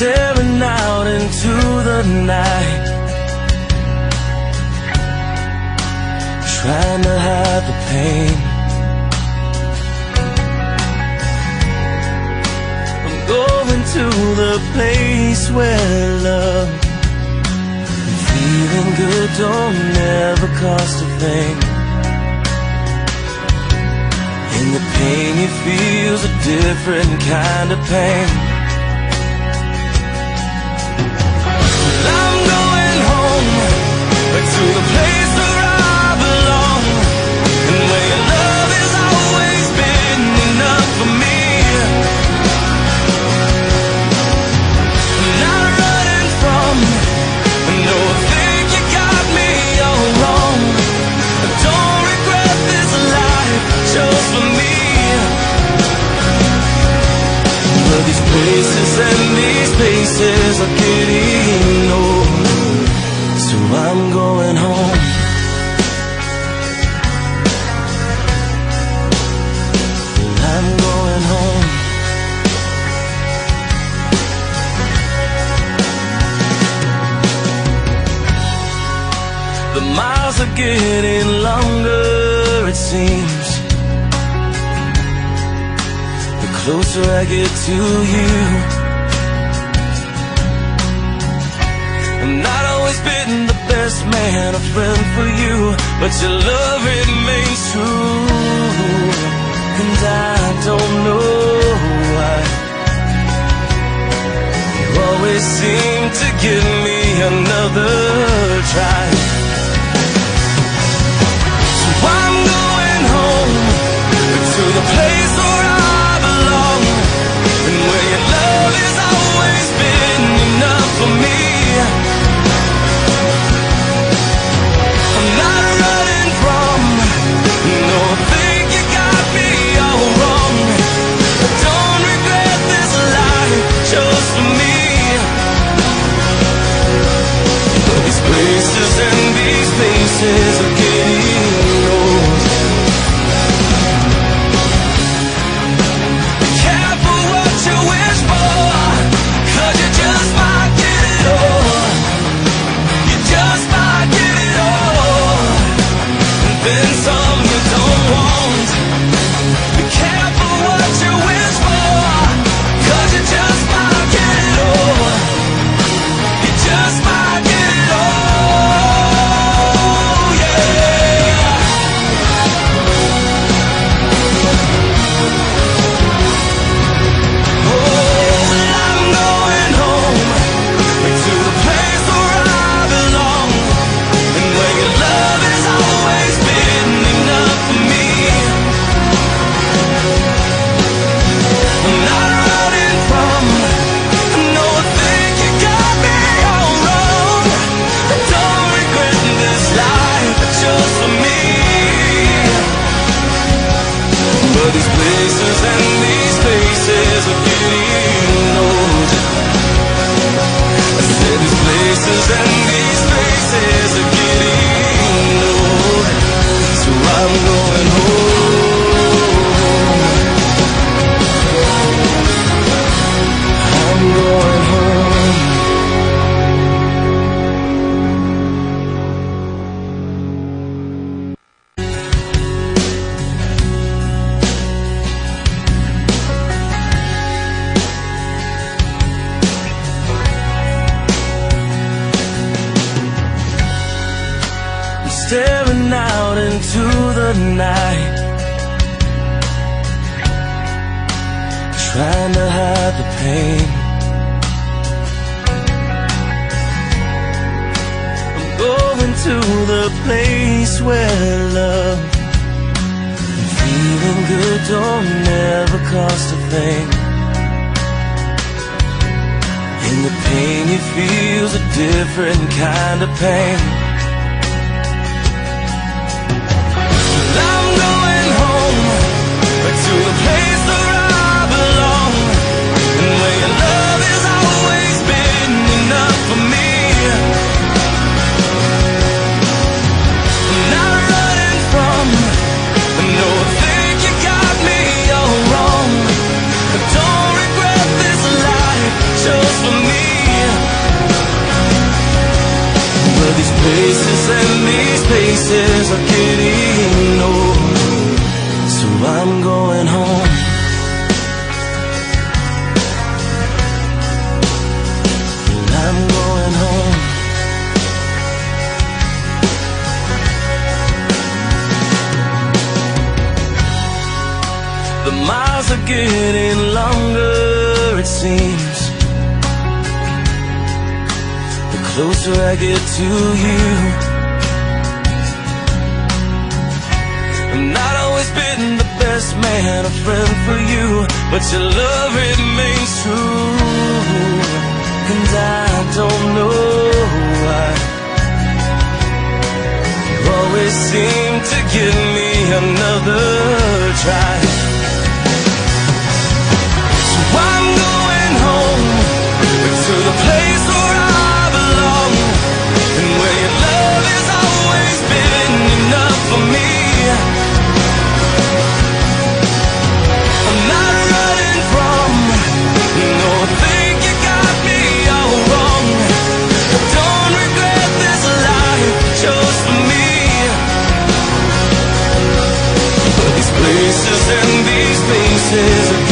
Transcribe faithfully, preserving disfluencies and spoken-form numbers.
staring out into the night, trying to hide the pain. I'm going to the place where love and feeling good don't ever cost a thing. And the pain you feel's a different kind of pain. To the place where I belong, and where your love has always been enough for me. I'm not running from it. I know I think you got me all wrong. I don't regret this life chose for me. But these places and these places are getting old, so I'm going home. I'm going home. The miles are getting longer, it seems, the closer I get to you. I'm not always bitten the best man, a friend for you, but your love remains true, and I don't know why. You always seem to give me another try. So I'm going home, to the place where I belong, and where your love has always been enough for me. Places and these places are getting old. Be careful what you wish for, 'cause you just might get it all. You just might get it all, and then some you don't want. Be careful what you wish for, 'cause you just might get it all. You just might get it all. Staring out into the night, trying to hide the pain. I'm going to the place where love and feeling good don't ever cost a thing. And the pain you feel's a different kind of pain. To the place where I belong, and where your love has always been enough for me. I'm not running from it. I know I think you got me all wrong. I don't regret this life chose for me. are getting longer, it seems. The closer I get to you, I've not always been the best man or friend for you, but your love remains true. And I don't know why you always seem to give me another try. This is